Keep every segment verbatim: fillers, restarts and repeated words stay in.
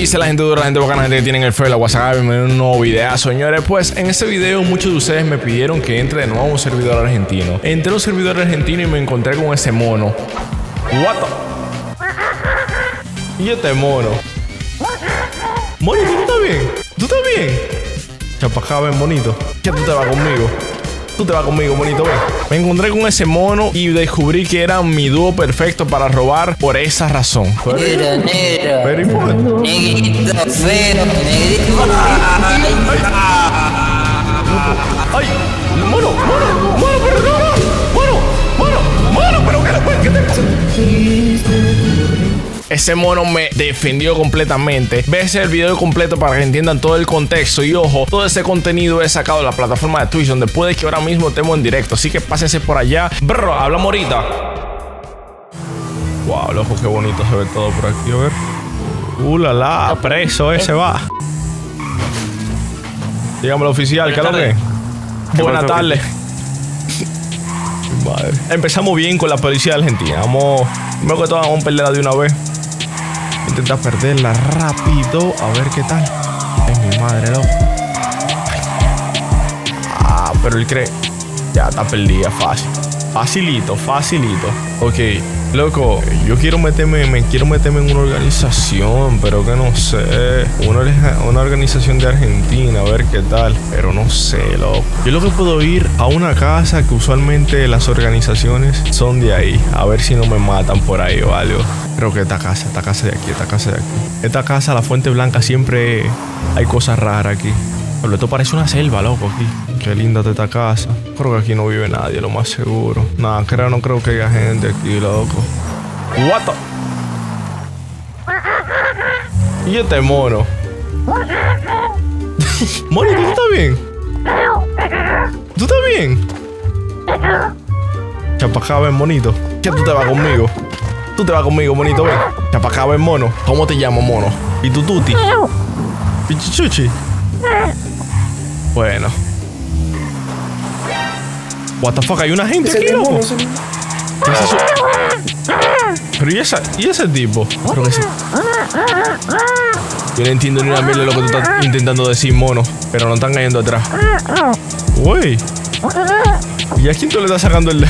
dice la gente dura, la gente bacana, la gente que tiene en el feo de la WhatsApp. Bienvenido a un nuevo video, señores. Pues en este video muchos de ustedes me pidieron que entre de nuevo a un servidor argentino. Entré a un servidor argentino y me encontré con ese mono. What the... Y este mono. Mono, ¿tú estás bien? ¿Tú estás bien? Chapajá, ven, bonito. ¿Qué tú te vas conmigo? Tú te vas conmigo, bonito, ven. Me encontré con ese mono y descubrí que era mi dúo perfecto para robar por esa razón. Negro, negro. Negrito feo, negrito. Ay, mono, mono, mono, pero no, no. Mono, mono, mono, pero ¿qué te pasa? Ese mono me defendió completamente. Ves el video completo para que entiendan todo el contexto. Y ojo, todo ese contenido es sacado de la plataforma de Twitch, donde puede que ahora mismo estemos en directo. Así que pásense por allá. Bro, hablamos ahorita. Wow, loco, qué bonito se ve todo por aquí. A ver. Uh, la, la, preso ese va. Dígame, oficial, ¿qué es lo que? Buenas tardes. Madre. Empezamos bien con la policía argentina. Vamos, primero que todo, vamos a perderla de una vez. Intenta perderla rápido. A ver qué tal. Ay, mi madre, loco. Ah, pero él cree. Ya está perdida, fácil. Facilito, facilito. Ok, loco, yo quiero meterme, me quiero meterme en una organización, pero que no sé. Una, una organización de Argentina, a ver qué tal. Pero no sé, loco. Yo lo que puedo ir a una casa que usualmente las organizaciones son de ahí. A ver si no me matan por ahí o algo. Creo que esta casa, esta casa de aquí, esta casa de aquí. Esta casa, la Fuente Blanca, siempre hay cosas raras aquí. Pero esto parece una selva, loco, aquí. Qué linda está esta casa. Creo que aquí no vive nadie, lo más seguro. Nah, creo, no creo que haya gente aquí, loco. What the... Y este mono. Mono, ¿tú estás bien? ¿Tú estás bien? Chapajá, ven, monito. ¿Qué tú te vas conmigo? Tú te vas conmigo, monito, ven. Chapajá, ven, mono. ¿Cómo te llamo, mono? ¿Y tu tuti? ¿Pichichuchi? Bueno. What the fuck, hay una gente aquí, loco. Pero ¿y esa, y ese tipo? Creo que sí. Yo no entiendo ni una mierda de lo que tú estás intentando decir, mono. Pero no están cayendo atrás. Uy. ¿Y a quién tú le estás sacando el...?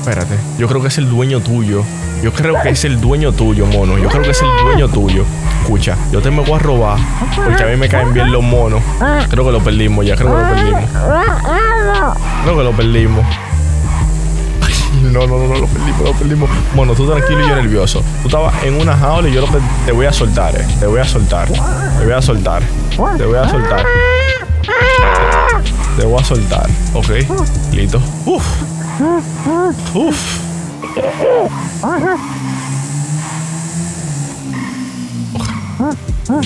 Espérate. Yo creo que es el dueño tuyo. Yo creo que es el dueño tuyo, mono. Yo creo que es el dueño tuyo. Escucha, yo te me voy a robar porque a mí me caen bien los monos. Creo que lo perdimos ya, creo que lo perdimos. Creo que lo perdimos. Ay, no, no, no, no, lo perdimos, lo perdimos. Mono, tú tranquilo y yo nervioso. Tú estabas en una jaula y yo lo te voy a soltar, eh. Te voy a soltar. Te voy a soltar. Te voy a soltar. Te voy a soltar. Ok, listo. Uf. Uf.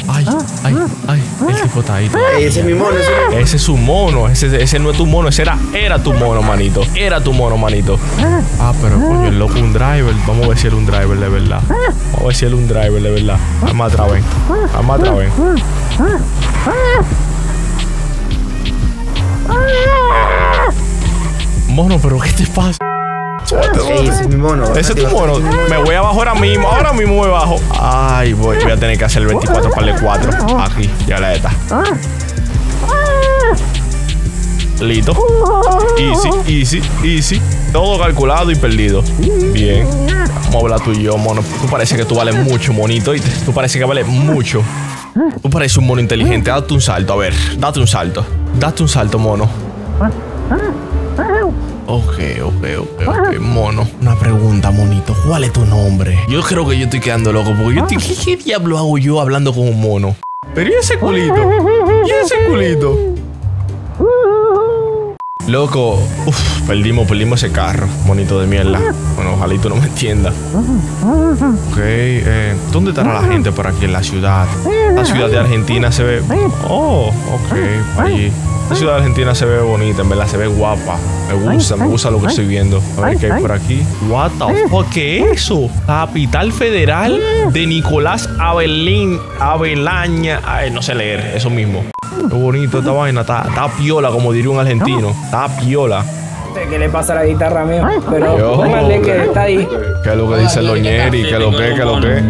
Ay, ay, ay, el tipo está ahí. Ese es mi mono, ese es mi mono. Ese es su mono, ese, ese no es tu mono, ese era, era tu mono, manito. Era tu mono, manito. Ah, pero coño, el loco, un driver. Vamos a ver si era un driver de verdad. Vamos a ver si era un driver de verdad. Vamos atrás, ven. Vamos atrás, ven. Mono, pero ¿qué te pasa? Hey, ese es mi mono. Ese es tu mono. Me voy abajo ahora mismo. Ahora mismo me bajo. Ay, voy. Voy a tener que hacer el veinticuatro para el cuatro. Aquí, ya la está. Listo. Easy, easy, easy. Todo calculado y perdido. Bien. Vamos a hablar tú y yo, mono. Tú parece que tú vales mucho, monito. Y tú parece que vales mucho. Tú pareces un mono inteligente. Date un salto, a ver. Date un salto. Date un salto, mono. Ok, ok, ok, ok, mono. Una pregunta, monito. ¿Cuál es tu nombre? Yo creo que yo estoy quedando loco porque yo estoy... ¿Qué, qué diablo hago yo hablando con un mono? Pero ¿y ese culito? ¿Y ese culito? Loco. Uf, perdimos, perdimos ese carro. Monito de mierda. Bueno, ojalá y tú no me entiendas. Ok, eh, ¿dónde estará la gente por aquí en la ciudad? La ciudad de Argentina se ve... Oh, ok, allí. La ciudad argentina se ve bonita, en verdad, se ve guapa. Me gusta, me gusta lo que estoy viendo. A ver qué hay por aquí. What the fuck, ¿qué es eso? Capital Federal de Nicolás Abelín, Abelaña. Ay, no sé leer, eso mismo. Qué bonito esta vaina, está piola, como diría un argentino. Está piola. sé qué le pasa a la guitarra a mí, pero póngale que está ahí. ¿Qué es lo que dice Loñeri? ¿Qué es lo que? ¿Qué es lo que?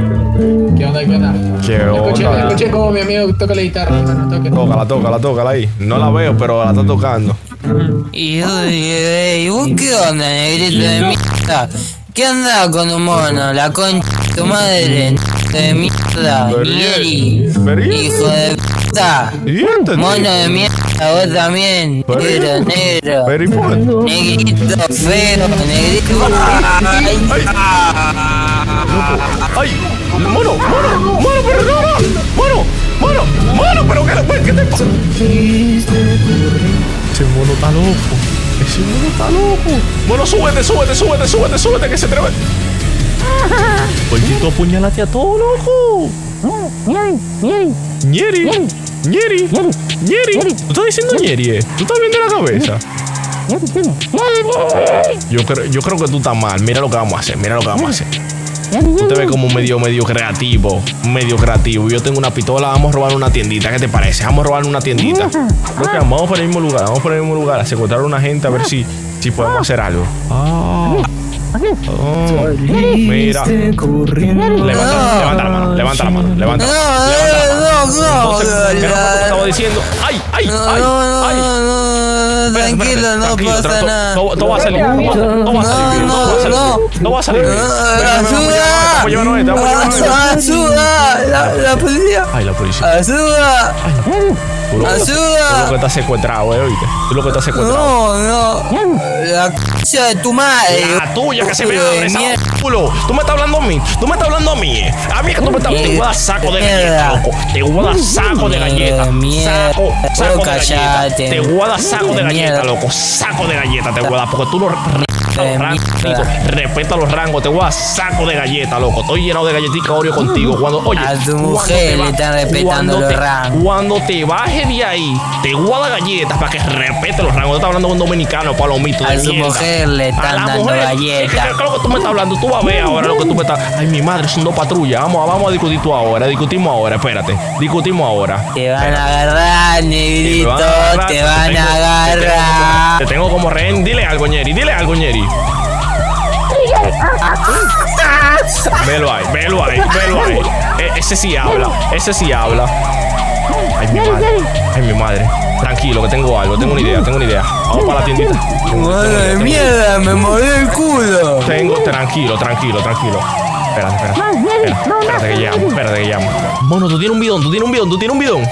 ¿Qué onda? ¿Qué onda? ¿Qué onda? Escuché cómo mi amigo toca la guitarra. Tócala, tócala, tócala ahí. No la veo, pero la está tocando. ¿Y vos qué onda, negrito de mierda? ¿Qué andaba con un mono? La concha de tu madre, de mierda, Neri, hijo de puta, mono de mierda, vos también, negro, negro, negrito feo, negrito. ¡Ay! ¡Mono, mono, mono, pero no, no! ¡Mono, mono, mono, pero qué te pasa! Ese mono está loco. Ese mono está loco. Mono, súbete, súbete, súbete, súbete, súbete, que se atreve. Oye, tú apuñalate a todo, loco. Ñeri, Ñeri, Ñeri, Ñeri, Ñeri. ¿Tú estás diciendo Ñeri? ¿Tú estás viendo la cabeza? Yo creo, yo creo que tú estás mal. Mira lo que vamos a hacer, mira lo que vamos a hacer. Tú te ves como medio, medio creativo. Medio creativo. Yo tengo una pistola, vamos a robar una tiendita. ¿Qué te parece? Vamos a robar una tiendita. Creo que vamos para el mismo lugar, vamos para el mismo lugar a secuestrar a una gente a ver si, si podemos hacer algo. Oh. Oh. Mira. Levanta, levanta la mano, levanta la mano, levanta la mano. Entonces, ¿qué estaba diciendo? ¡Ay, ay, ay, ay! Tranquilo, no pasa nada. No va a salir, no va a salir, no va a salir. ¡Ayuda! ¡Ayuda! ¡La policía! ¡Ay, la policía! ¡Ayuda! ¡Ayuda! Tú lo que estás secuestrado, eh, oíste. Tú lo que estás secuestrado. No, no. La c de tu madre. La tuya que se me abre, culo. Tú me estás hablando a mí. Tú me estás hablando a mí. A mí que tú me estás hablando. Te voy a dar saco de galleta, loco. Te voy a dar saco de galleta. Saco, saco de galleta. Te voy a dar saco de galleta. Galleta, loco, saco de galleta te voy a dar, porque tú no respeta los rangos, te voy a dar saco de galleta, loco. Estoy llenado de galletitas Oreo contigo. Cuando, oye, a tu mujer le están respetando los rangos. Cuando te bajes de ahí, te voy a dar galletas para que respete los rangos. Yo estaba hablando con un dominicano, palomito. A su mujer le están dando galletas. Es que lo que tú me estás hablando, tú vas a ver ahora lo que tú me estás. Ay, mi madre, son dos patrullas. Vamos, vamos a discutir tú ahora, discutimos ahora, espérate, discutimos ahora. Te van a agarrar, negrito, te van a agarrar. Te tengo como rehén. Dile algo, Ñeri. Dile algo, Ñeri. Velo ahí, velo ahí, velo ahí. E ese sí habla, ese sí habla. Ay, mi madre. Ay, mi madre. Tranquilo, que tengo algo, tengo una idea, tengo una idea. Vamos para la tiendita. Madre mierda, me morí el culo. Tengo, tranquilo, tranquilo, tranquilo. Espérate, espérate. Espérate, espérate que llamo, espérate que llamo. Mono, tú tienes un bidón, tú tienes un bidón, tú tienes un bidón.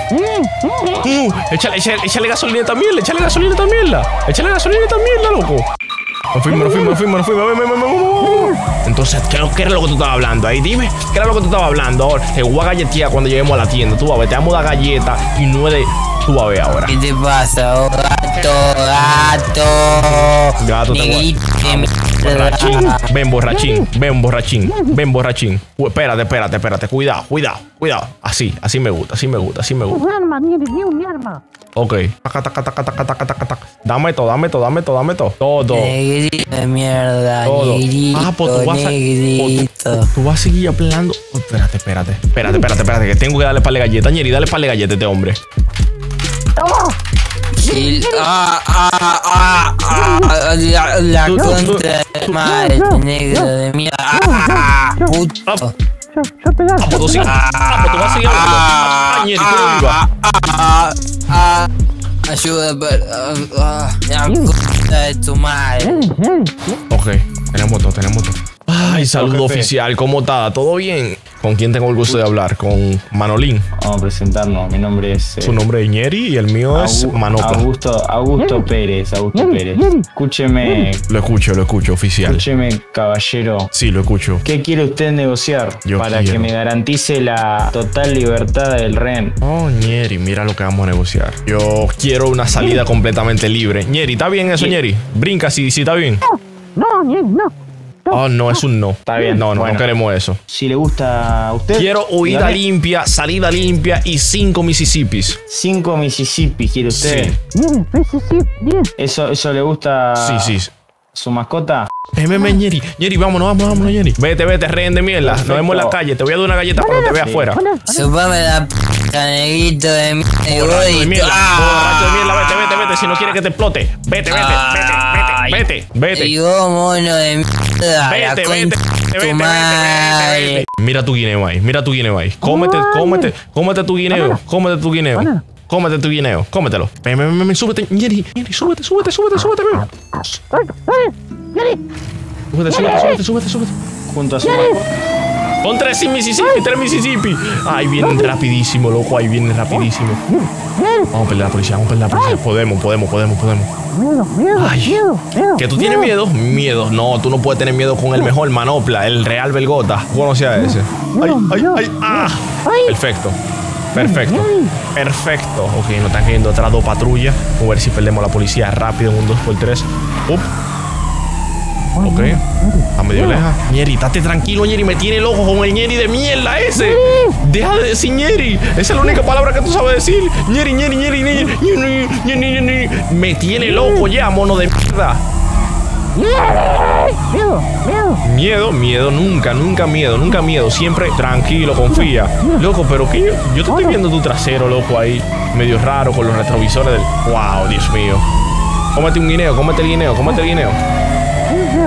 Mm, échale, échale, échale gasolina también, échale gasolina también, la. Échale gasolina también, la, loco. Nos fuimos, nos fuimos, nos fuimos, nos fuimos. Entonces, ¿qué era lo que tú estabas hablando ahí? Dime, ¿qué era lo que tú estabas hablando? Ahora, te voy a galletear cuando lleguemos a la tienda. Tú vas a ver, te vamos a dar galleta y no es de. Tú vas a ver ahora. ¿Qué te pasa, oh, gato, gato? Gato, te borrachín, ven borrachín, ven borrachín, ven borrachín. Uy, espérate, espérate, espérate. Cuidado, cuidado, cuidado. Así, así me gusta, así me gusta, así me gusta. Un arma, mire, un arma. Ok. Taca, taca, taca, taca, taca, taca, taca. Dame todo, dame todo, dame todo, dame todo. Todo. Negrito de mierda, todo. Negrito, ah, pues tú vas a. Negrito. Tú vas a seguir hablando. Oh, espérate, espérate, espérate, espérate, espérate. Que tengo que darle par de galletas, Ñeri, dale par de galletas a este hombre. ¡Toma! Ah, ah, ah, ah, la, la contra de madre, negro de mierda. Puto. Ah, pues tú sí. Ah, pues tú vas a seguir hablando. Ah, Ñeri, tú no vivas. Ah, ah, ayuda, pero. La contra de tu madre. Ok, tenemos todo, tenemos todo. Ay, saludo oficial, ¿cómo está? ¿Todo bien? ¿Con quién tengo el gusto de hablar? Con Manolín. Vamos a presentarnos, mi nombre es... Eh, Su nombre es Ñeri y el mío Agu es Manopla. Augusto, Augusto Pérez, Augusto Pérez. Escúcheme... Lo escucho, lo escucho, oficial. Escúcheme, caballero. Sí, lo escucho. ¿Qué quiere usted negociar? Yo para quiero. Que me garantice la total libertad del rehén. Oh, Ñeri, mira lo que vamos a negociar. Yo quiero una salida completamente libre. Ñeri, ¿está bien eso, Ñeri? Brinca, sí, sí, ¿está bien? No, no, Ñeri, no. Oh, no, es un no. Está bien. No, no, bueno, no queremos eso. Si le gusta a usted. Quiero huida dale. Limpia, salida limpia y cinco Mississippis. Cinco Mississippis, quiere usted. Sí. Eso, eso le gusta. Sí, sí. Su mascota. M M Ñeri, Ñeri, vámonos, vámonos, vámonos, Ñeri. Vete, vete, rehén de mierda. Perfecto. Nos vemos en la calle. Te voy a dar una galleta para que te veas afuera. Supame la p. mierda, negrito de mierda. Borracho de mierda, borracho de mierda, vete, vete, vete. Si no quieres que te explote, vete, vete, vete, vete, vete. Yo, mono de mierda. Vete, vete, vete, vete. Mira tu guineo ahí, mira tu guineo ahí. Cómete, cómete, cómete tu guineo, cómete tu guineo. Cómete tu guineo, cómetelo. Ven, ven, ven, súbete, Yeri, Yeri, súbete, súbete, súbete, súbete, ven. Súbete, súbete, súbete, súbete, súbete. Junto a su con tres en Mississippi, tres Mississippi. Ahí vienen rapidísimo, loco, ahí vienen rapidísimo. Vamos a pelear a la policía, vamos a pelear a la policía. Podemos, podemos, podemos, podemos. Miedo, miedo, ay, miedo, miedo. ¿Que tú tienes miedo? Miedo. No, tú no puedes tener miedo con el mejor manopla, el Real Belgota. Bueno, sea ese. Ay, ay, ay, ah. Perfecto. Perfecto, perfecto. Ok, nos están cayendo atrás dos patrullas. Vamos a ver si perdemos a la policía rápido en un dos por tres. Up. Ok, a medio leja. Ñeri, estate tranquilo, Ñeri. Me tiene el ojo con el Ñeri de mierda ese. Deja de decir Ñeri. Esa es la única palabra que tú sabes decir. Ñeri, Ñeri, Ñeri, Ñeri. Me tiene el ojo ya, mono de mierda. Miedo, miedo. Miedo, miedo, nunca, nunca miedo, nunca miedo. Siempre tranquilo, confía. Loco, pero que yo, yo te estoy viendo tu trasero, loco, ahí. Medio raro con los retrovisores del. Wow, Dios mío. Cómete un guineo, cómete el guineo, cómete el guineo.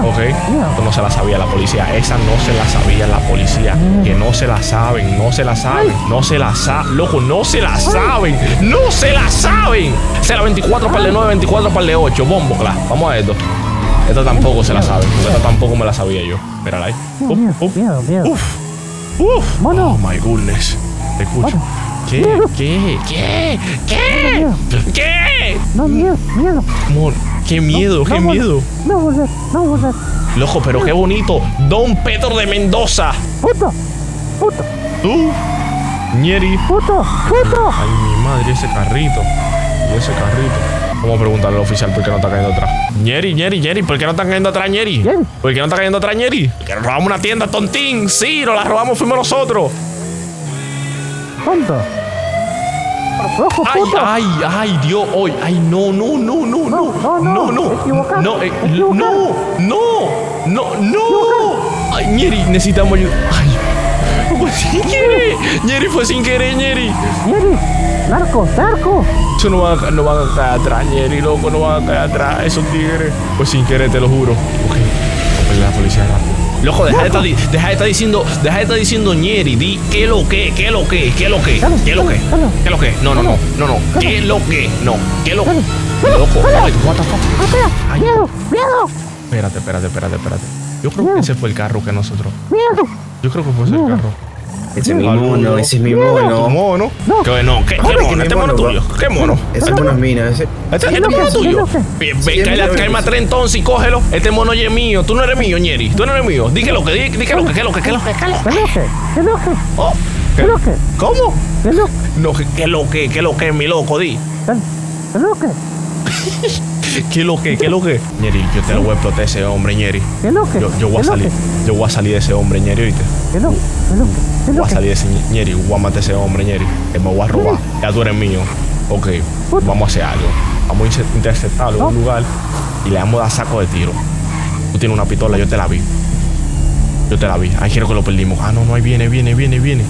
Ok, esto no se la sabía la policía. Esa no se la sabía la policía. Que no se la saben, no se la saben. No se la saben, loco, no se la saben. No se la saben. Será veinticuatro para el nueve, veinticuatro para el ocho. Bombo, claro, vamos a esto. Esta tampoco se la sabe. Esta tampoco me la sabía yo. Mírala ahí. Uf, uf, uf, uf. Oh my goodness. Te escucho. ¿Qué? ¿Qué? ¿Qué? ¿Qué? ¿Qué? No, miedo, miedo. Qué miedo, qué miedo. No volver, no volver. Loco, pero qué bonito. Don Pedro de Mendoza. Puto, puto. Tú, Ñeri. Puto, puto. Ay, mi madre, ese carrito. Y ese carrito. Vamos a preguntarle al oficial por qué no está cayendo atrás. Ñeri, Ñeri, Ñeri, ¿por qué no está cayendo atrás, Ñeri? ¿Por qué no está cayendo atrás, Ñeri? Que nos robamos una tienda, tontín. Sí, nos la robamos, fuimos nosotros. ¿Cuánto? Ay, ay, ay, Dios, hoy. Ay, no, no, no, no, no, no, no, no, no, no, no, no, no. Ay, Ñeri, necesitamos ayuda. Ay, fue sin querer. Ñeri, fue sin querer, Ñeri. Ñeri, narco, narco. Eso no van a, no van a caer atrás, Ñeri, loco, no van a caer atrás esos tigres. Pues sin querer, te lo juro. Ok, vamos a la policía rápido. Loco, deja de estar, deja de estar diciendo, deja de estar diciendo Ñeri, di qué lo que, qué lo que, qué lo que, qué lo que, qué lo que, no, no, no, no, no, qué lo que, no, qué lo que, loco, what the fuck. Ay, miedo, miedo. Espérate, espérate, espérate, espérate. Yo creo que ese fue el carro que nosotros. Miedo. Yo creo que fue ese el carro. Ese es mi mono, ese es mi mono. mono? No. ¿Qué no? ¿Qué, qué mono? ¿Este es mono tuyo? ¿Qué mono? Ese es una mina. Ese es mono tuyo. Calma atrás entonces y cógelo. Este mono ya es mío. Tú no eres mío, Ñeri. Tú no eres mío. Dí que lo que, dí que lo que, que lo que, que lo que, que lo que. ¿Qué lo que? ¿Qué lo que? ¿Cómo? ¿Qué lo que? No, que lo que, que lo que, mi loco, di. ¿Qué lo que? ¿Qué lo que? ¿Qué lo que? Ñeri, yo te lo voy a explotar a ese hombre, Ñeri. ¿Qué lo que? Yo, yo voy a salir. Yo voy a salir de ese hombre, Ñeri, ¿oíste? ¿Qué lo que? ¿Qué lo que? Voy a salir de ese Ñeri, voy a matar a ese hombre, Ñeri. Me voy a robar. Ya tú eres mío. Ok, vamos a hacer algo. Vamos a interceptarlo en un lugar y le vamos a dar saco de tiro. Tú tienes una pistola, yo te la vi. Yo te la vi. Ay, quiero que lo perdimos. Ah, no, no, ahí viene, viene, viene, viene.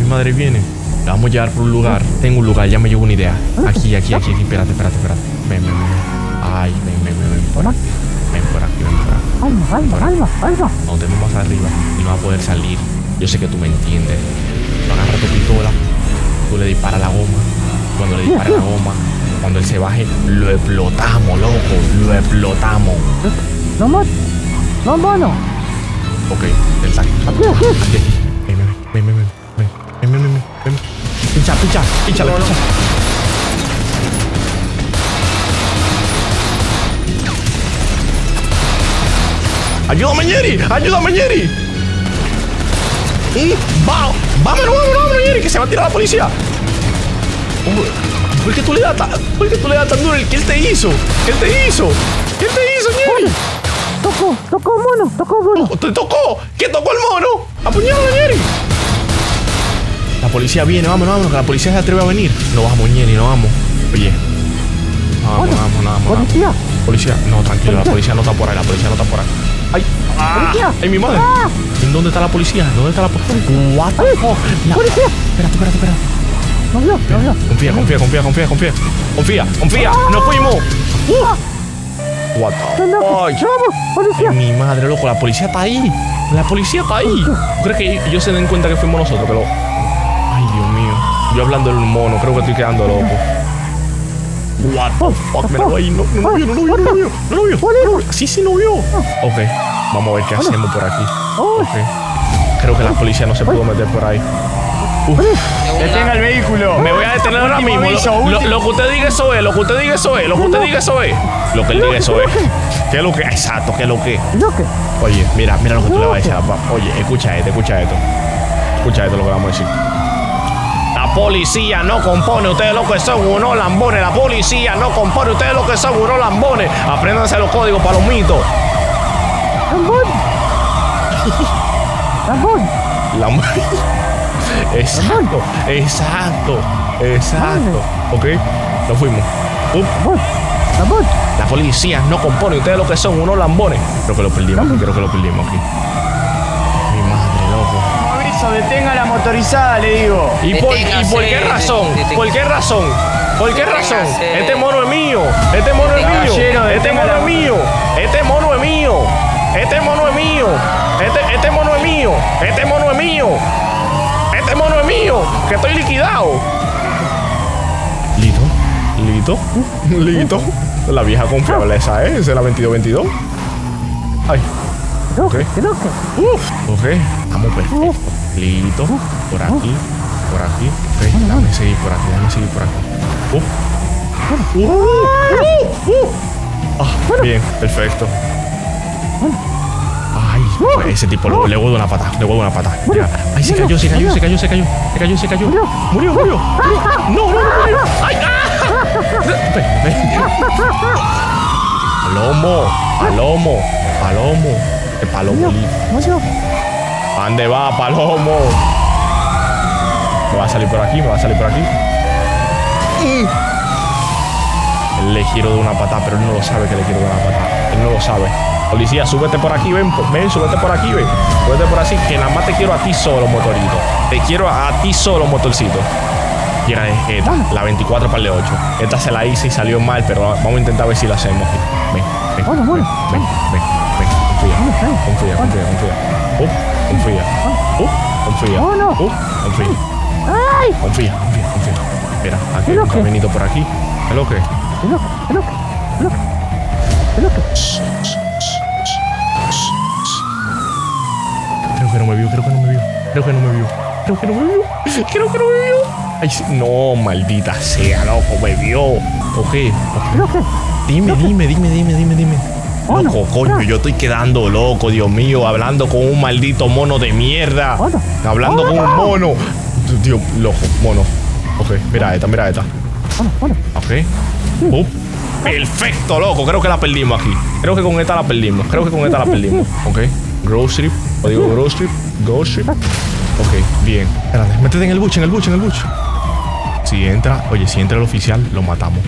Mi madre viene. La vamos a llevar por un lugar. Tengo un lugar, ya me llevo una idea. Aquí, aquí, aquí, aquí. Espérate, espérate, espérate. Ven, ven, ven. Ay, ven, ven, ven, ven. Por aquí. Ven por aquí, ven por aquí. Alma, alma, alma, alma. Nos tenemos más arriba y no va a poder salir. Yo sé que tú me entiendes. Tú agarras tu pistola, tú le disparas la goma. Cuando le disparas la goma, cuando él se baje, lo explotamos, loco. Lo explotamos. No, mono. No, mono. Ok, él está aquí. Ven, ven, ven, ven, ven, ven, ven, ven, ven. Pincha, pincha, pincha, pincha. ¡Ayúdame, Ñeri! ¡Ayúdame, Ñeri! Y va, vámonos, vámonos, Ñeri, que se va a tirar la policía. Hombre, ¿por qué tú le das tan, por qué tú le das tan duro? ¿Qué él te hizo? ¿Qué él te hizo? ¿Qué él te hizo, Ñeri? Tocó, tocó mono, tocó mono. ¿Te tocó? ¿Qué tocó el mono? Apuñalo, Ñeri. La policía viene, vámonos, vámonos, que la policía se atreve a venir. No vamos, Ñeri, no vamos. Oye. No vamos, vamos, no vamos. Policía. Policía, no, tranquilo, la policía no está por ahí, la policía no está por ahí. Ay, ah, ay, mi madre. Ah. ¿En dónde está la policía? ¿Dónde está la policía? What the fuck? Espérate, espérate, espérate. no veo, no veo. Confía, confía, confía, confía, confía. Confía, confía, ¡ah! Nos fuimos. Uh. What the fuck. Mi madre, loco, la policía está ahí. La policía está ahí. ¿Crees que ellos se den cuenta que fuimos nosotros? Pero... ay, Dios mío. Yo hablando en un mono, creo que estoy quedando loco. What the fuck, me lo voy. No, no lo vio, no lo vio, no lo vio, no lo vio, no lo... Sí, sí, lo vio. Ok, vamos a ver qué hacemos por aquí. Okay. Creo que la policía no se pudo meter por ahí. Uf. Detenga el vehículo. Me voy a detener ahora mismo. Lo, lo, lo que usted diga eso es, lo que usted diga eso es, lo que usted diga eso es. Lo que él diga eso es. ¿Qué es lo que? Exacto, ¿qué es lo que? Oye, mira, mira lo que tú le vas a decir. Oye, escucha esto, escucha esto. Escucha esto lo que vamos a decir. Policía no compone, ustedes lo que son unos lambones. La policía no compone, ustedes lo que son unos lambones. Apréndanse los códigos, palomitos. Lambón. Lambón. Lambón. Exacto, exacto, exacto. Ok, nos fuimos. Lambón. Lambón. La policía no compone, ustedes lo que son unos lambones. Creo que lo perdimos, creo que lo perdimos aquí. Mi madre, loco. Detenga la motorizada, le digo. ¿Y por, y por qué razón? ¿Por qué razón? ¿Por qué razón? Este mono es mío. Este mono es mío. Este mono es mío. Este mono es mío. Este mono es mío. Este mono es mío. Este mono es mío. Este mono es mío. Que estoy liquidado. Lito. Lito. Lito. La vieja confiable esa, ¿eh? Esa es la veintidós veintidós. Ay. Ok. Uf. Ok. Estamos perfectos. Lito, por aquí, por aquí. Okay, déjame seguir por aquí, déjame seguir por aquí. Uh. Uh. Uh. Uh. Ah, bien, perfecto. Ay, ese tipo le, le huevo una pata, le huevo una pata. Mira. Ay, se cayó, se cayó, se cayó, se cayó, se cayó, se cayó. Murió, murió, murió. No, no, no, murió. Ay, ah. Palomo, palomo, palomo. El palomo. ¿A dónde va, palomo? Me va a salir por aquí, me va a salir por aquí. Él le giro de una patada, pero él no lo sabe que le quiero de una patada. Él no lo sabe. Policía, súbete por aquí, ven, ven, súbete por aquí, ven. Súbete por así, que nada más te quiero a ti solo, motorito. Te quiero a ti solo, motorcito. Y era esta, la veinticuatro para el ocho. Esta se la hice y salió mal, pero vamos a intentar ver si la hacemos. Ven, ven, ven, ven, ven, ven, ven. Confía, confía, confía, confía. Oh. Confía. Uh, confía. Oh, no. Uh, confía. Ay. Confía, confía, confía. Mira, aquí hay un caminito por aquí. ¿Qué es lo que? ¿Qué es lo que? ¿Qué es lo que? ¿Qué es lo que? Creo que no me vio, creo que no me vio. Creo que no me vio. Creo que no me vio. Creo que no me vio. Ay, no, maldita sea, loco, me vio. Ok. Dime, dime, dime, dime, dime, dime. Loco, coño, yo estoy quedando loco, Dios mío, hablando con un maldito mono de mierda. Hablando con un mono. Dios, loco, mono. Ok, mira esta, mira esta. Ok. Uh, perfecto, loco, creo que la perdimos aquí. Creo que con esta la perdimos, creo que con esta la perdimos. Ok, grocery, o digo grocery, grocery. Ok, bien. Espérate, métete en el buche, en el buche, en el buche. Si entra, oye, si entra el oficial, lo matamos.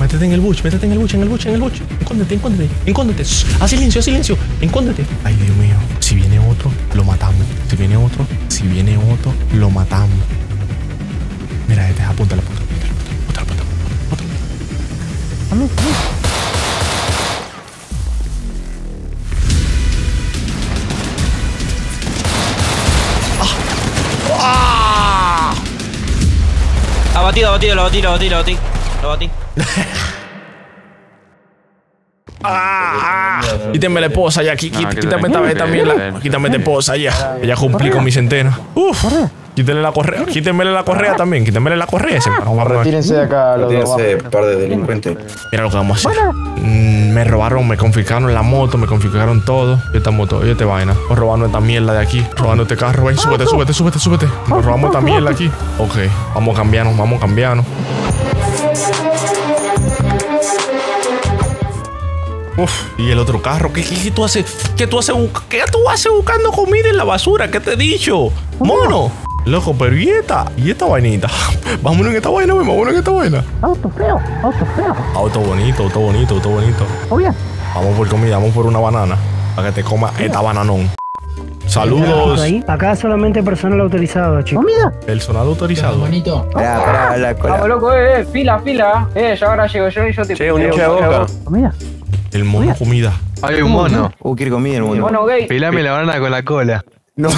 Métete en el bush, métete en el bush, en el bush, en el bush. Encóndete, encóndete, encóndete. A silencio, a silencio, encóndete. Ay, Dios mío. Si viene otro, lo matamos. Si viene otro, si viene otro, lo matamos. Mira, este, apunta la puta. Apunta la puta. Apunta la puta. Ah. Ah. Abatido, abatido, lo abatido, lo abatido, lo abatido. Lo batí. Ah, quítame la esposa ya, quítame esta mierda, quítame la esposa ya, ya cumplí con mi centena. Uf, quítale la correa, quítame la correa también, quítame la correa. Retírense de acá, los dos par de delincuentes. Mira lo que vamos a hacer. Me robaron, me confiscaron la moto, me confiscaron todo. Esta moto, oye, esta vaina. Nos robaron esta mierda de aquí, robando este carro. Ven, súbete, súbete, súbete, súbete. Nos robamos esta mierda aquí. Ok, vamos a cambiarnos, vamos a cambiarnos. Uf, y el otro carro, ¿qué, qué, qué tú haces? ¿Qué tú haces, ¿Qué tú haces buscando comida en la basura? ¿Qué te he dicho? ¡Mono! Loco, pero ¿y esta? ¿Y esta vainita? Vámonos en esta vaina, vámonos en esta vaina. Auto feo, auto feo. Auto bonito, auto bonito, auto bonito. Obvio. Vamos por comida, vamos por una banana. Para que te coma esta bananón. Saludos. Ahí. Acá solamente personal autorizado, chicos. Oh, mira. El sonado autorizado. Bonito. Pará, pará, la cola. Vamos, loco, eh, fila, fila. Eh, ya ahora llego yo y yo te... Che, un hincha de boca. Mira. El mono comida. Hay un mono. Uh, quiere comida el mono. El mono gay. Pelame la banana con la cola. No.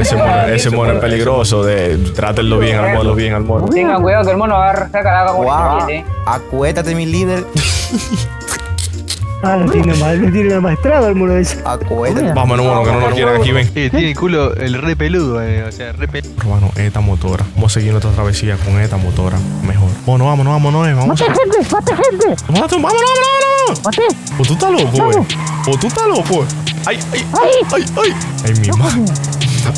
Ese mono, ese mono es peligroso. De, trátenlo bien al mono, bien al mono. Tengan cuidado que el mono agarra, saca la agua. Acuétate, mi líder. Ah, lo tiene mal, lo tiene maestrado el mono ese. Acuérdate. Vamos, hermano, que no nos quieran aquí, ven. Eh, tiene el culo el re peludo, eh, o sea, re peludo. Hermano, esta motora. Vamos a seguir nuestra travesía con esta motora. Mejor. Bueno, vámonos, vámonos, eh. Vamos. Mata gente, mata gente. Vámonos, vámonos, vámonos. Mate. O tú estás loco, eh. O tú estás loco. Ay, ay, ay, ay, ay. Ay, mi madre.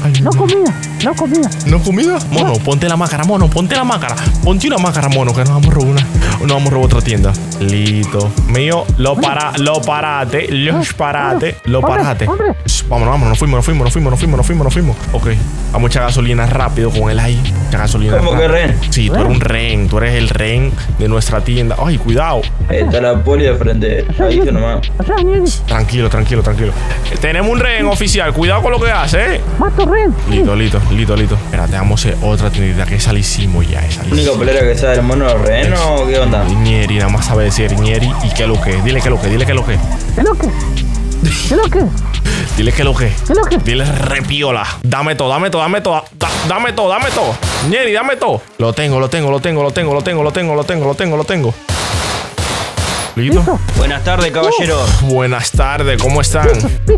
Ay, no comida, no comida. ¿No comida? Mono, ponte la máscara, mono, ponte la máscara. Ponte una máscara, mono, que nos vamos a robar una. Nos vamos a robar otra tienda. Listo. Mío, lo para, lo parate, los parate, lo parate. Vámonos, vámonos, nos fuimos, nos fuimos, nos fuimos, nos fuimos, nos fuimos, nos fuimos. Ok. A mucha gasolina rápido con él ahí. Mucha gasolina. ¿Cómo que rehén? Sí, tú eres un rehén, tú eres el rehén de nuestra tienda. Ay, cuidado. Está la poli de frente. Ahí que nomás. Tranquilo, tranquilo, tranquilo. Tenemos un rehén oficial, cuidado con lo que hace, eh. Lito, lito, lito, lito. Espera, te damos otra tiendita que esa la hicimos ya. Esa la única pelera que sea el mono rehén o qué onda. Ñeri, nada más sabe decir Ñeri y qué lo que. Dile que lo que, dile que lo que. ¿Qué lo que? ¿Qué lo que? Dile que lo que. ¿Qué lo que? Dile repiola. Dame todo, dame todo, dame todo. Da, dame todo, dame todo. Ñeri, dame todo. Lo tengo, lo tengo, lo tengo, lo tengo, lo tengo, lo tengo, lo tengo, lo tengo, lo tengo. ¿Listo? ¿Listo? Buenas tardes, caballero. Uh, buenas tardes, ¿cómo están?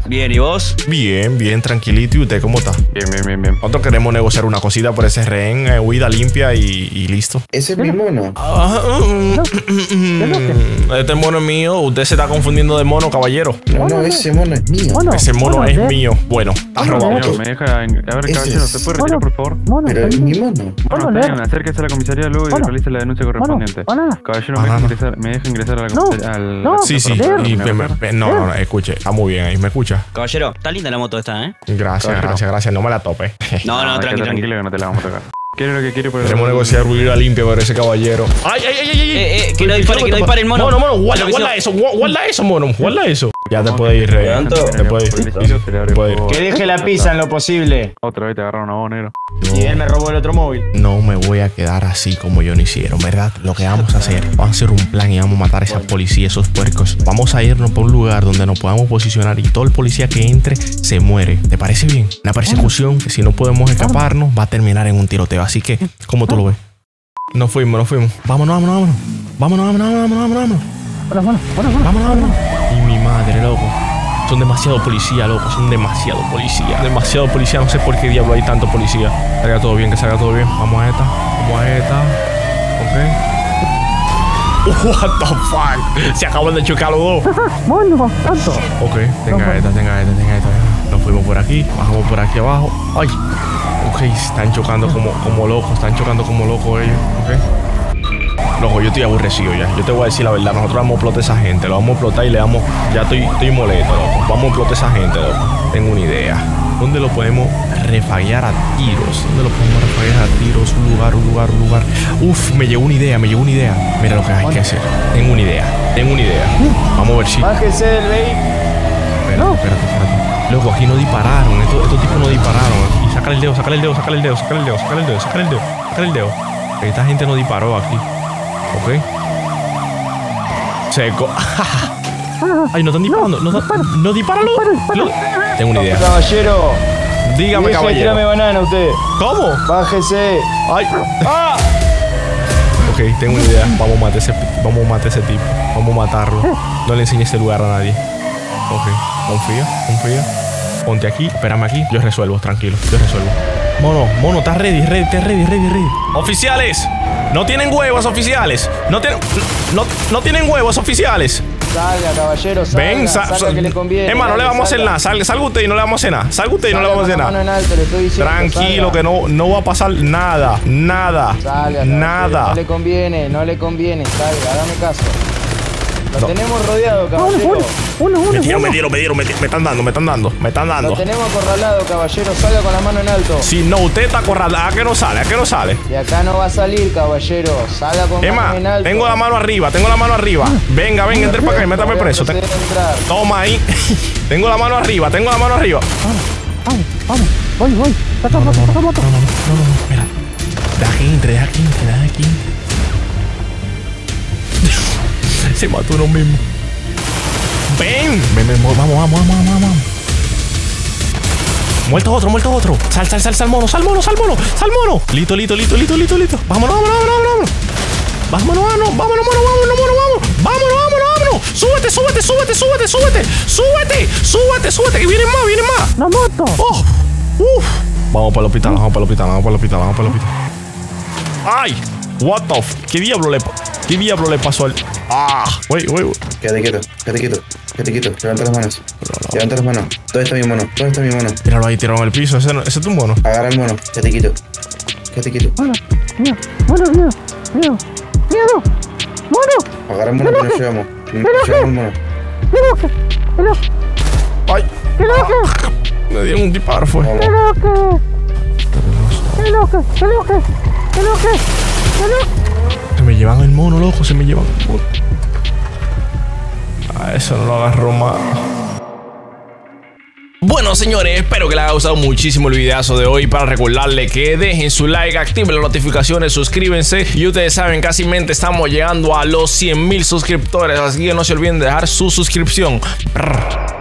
Bien, ¿y vos? Bien, bien, tranquilito. ¿Y usted cómo está? Bien, bien, bien, bien. Nosotros queremos negociar una cosita por ese rehén, eh, huida limpia y, y listo. ¿Ese es mi mono? Ah, mm, no. mm, este mono es mío. Usted se está confundiendo de mono, caballero. No, no, ese mono es mío. Mono, ese mono, mono es de... mío. Bueno, has robado. Me deja... A ver, ese caballero, ¿se puede retirar, por favor? Mono, pero es mi mono. Bueno, tengan, acérquese a la comisaría luego y mono. Realice la denuncia correspondiente. Mono. Mono. Caballero, me deja, ingresar, me deja ingresar a la comisaría. Al, no, sí, sí. Y me, me, me, no, no, no, escuche. Está ah, muy bien ahí, ¿me escucha? Caballero, está linda la moto esta, ¿eh? Gracias, caballero. gracias, gracias. No me la tope. No, no, no tranquilo, tranquilo, que no te la vamos a tocar. Quiero lo que quiero por el Queremos negociar ruido limpia para ese caballero. ¡Ay, ay, ay, ay! Eh, eh, que no dispare, que no dispare el mono. Mono, mono, guarda, guarda eso, guarda eso, mono, guarda eso. Ya te puede ir, rey. Te puede ir. Que deje la pizza en lo posible. Otra vez te agarraron a vos, negro. Y él me robó el otro móvil. No me voy a quedar así como yo no hicieron, ¿verdad? Lo que vamos a hacer, vamos a hacer un plan y vamos a matar a esas policías, esos puercos. Vamos a irnos por un lugar donde nos podamos posicionar y todo el policía que entre se muere. ¿Te parece bien? Una persecución que si no podemos escaparnos va a terminar en un tiroteo. Así que, ¿cómo tú lo ves? Nos fuimos, nos fuimos. Vámonos, vámonos, vámonos. Vámonos, vámonos, vámonos, vámonos. Vámonos, vámonos, vámonos, vámonos. Y mi madre, loco. Son demasiado policía, loco. Son demasiado policía. Demasiado policía. No sé por qué diablo hay tanto policía. Que salga todo bien, que salga todo bien. Vamos a esta. Vamos a esta. Ok. What the fuck. Se acaban de chocar los dos. Bueno, bastante. Ok, tenga esta, tenga esta, tenga esta. Nos fuimos por aquí. Bajamos por aquí abajo. Ay. Ok, están chocando como, como locos. Están chocando como locos ellos. Ok. Loco, yo estoy aborrecido ya. Yo te voy a decir la verdad. Nosotros vamos a explotar a esa gente. Lo vamos a explotar y le damos... Ya estoy, estoy molesto, loco. Vamos a explotar a esa gente, loco. Tengo una idea. ¿Dónde lo podemos refallar a tiros? ¿Dónde lo podemos refallar a tiros? Un lugar, un lugar, un lugar. Uf, me llegó una idea, me llegó una idea. Mira lo que hay que hacer. Tengo una idea. Tengo una idea. Vamos a ver si... Bájese del vehículo. Espérate, espérate, espérate. Loco, aquí no dispararon. Estos, estos tipos no dispararon. Y sácale el dedo, sácale el dedo, sácale el dedo, sácale el dedo, sácale el dedo, sácale el dedo, sácale el dedo. Esta gente no disparó aquí. Ok. Seco. Ay, no están disparando. No, no, dispara, no dispara, no, dispara, dispara. Tengo una idea. Caballero. Dígame, Dígase, caballero. Tírame banana usted. ¿Cómo? Bájese. Ay. Ah. Ok, tengo una idea. Vamos a matar ese, vamos a matar ese tipo. Vamos a matarlo. No le enseñe ese lugar a nadie. Ok. Confía, confía. Ponte aquí. Espérame aquí. Yo resuelvo, tranquilo. Yo resuelvo. Mono, mono, estás ready, ready, estás ready, ready, ready. Oficiales. No tienen huevos oficiales. No, te, no, no tienen huevos oficiales. Salga, caballero, salga. Ven, sa salga que le conviene. Emma, no le vamos a hacer nada. Salga, salga usted y no le vamos a hacer nada. Salga usted y no le vamos a hacer nada. Tranquilo, que no, no va a pasar nada. Nada. Salga, nada. No le conviene, no le conviene. Salga, dame caso. Lo no. tenemos rodeado, caballero. No, no, no. Uno, uno, me dieron, uno. me dieron, me dieron, me dieron, me están dando, me están dando, me están dando. Lo tenemos acorralado, caballero, salga con la mano en alto. Si no, usted está acorralado, ¿a qué no sale? ¿A qué no sale? De acá no va a salir, caballero, salga con la mano en alto. Tengo la mano arriba, tengo la mano arriba. Venga, venga, entre para acá y métame preso. Ten... Toma ahí. Tengo la mano arriba, tengo la mano arriba. Vamos, vamos, voy, voy. Tata, tata, tata, tata. No, no, no, no, mira. Deja que entre, deja que entre, deja que entre. Se mató uno mismo. Ven, ven, ven, vamos, vamos, vamos, vamos, vamos. Muerto otro, muerto otro. Sal, sal, sal, sal, mono, sal, mono, sal, mono, sal, mono. Listo, listo, listo, listo, listo, listo. Vámonos, vámonos, vámonos, vámonos, vámonos, vámonos, vámonos, vámonos, vámonos, vámonos, vámonos, vámonos. Súbete, súbete, súbete, súbete, súbete, súbete, súbete, súbete, que vienen más, vienen más. No mato. Oh, uff. Vamos para el hospital, vamos para el hospital, vamos para el hospital, vamos para el hospital. Ay, what the f... ¿Qué diablo le, qué diablo le pasó al...? Ah, wey, wey, wey. Quédate quieto, quédate quieto, quédate quieto. Levanta las manos. No, no. Levanta las manos. Todo está mi mono, todo está mi mono. Tíralo ahí, tíralo en el piso. Ese, ese es tu mono. Agarra el mono, quédate quieto. Quédate quieto. Mono, miedo, mono, miedo, miedo, miedo. Mono. Agarra el mono que nos llevamos. Nos llevamos el mono. ¡Qué loco! ¡Ay! ¡Qué loco! Me dieron un disparo, fue. ¡Qué loco! ¡Qué loco! ¡Qué loco! ¡Qué loco! Se me llevan el mono, loco, se me llevan el mono. Ah, eso no lo agarró más. Bueno, señores, espero que les haya gustado muchísimo el videazo de hoy. Para recordarle que dejen su like, activen las notificaciones, suscríbanse. Y ustedes saben, casi mente estamos llegando a los cien mil suscriptores. Así que no se olviden de dejar su suscripción. Brr.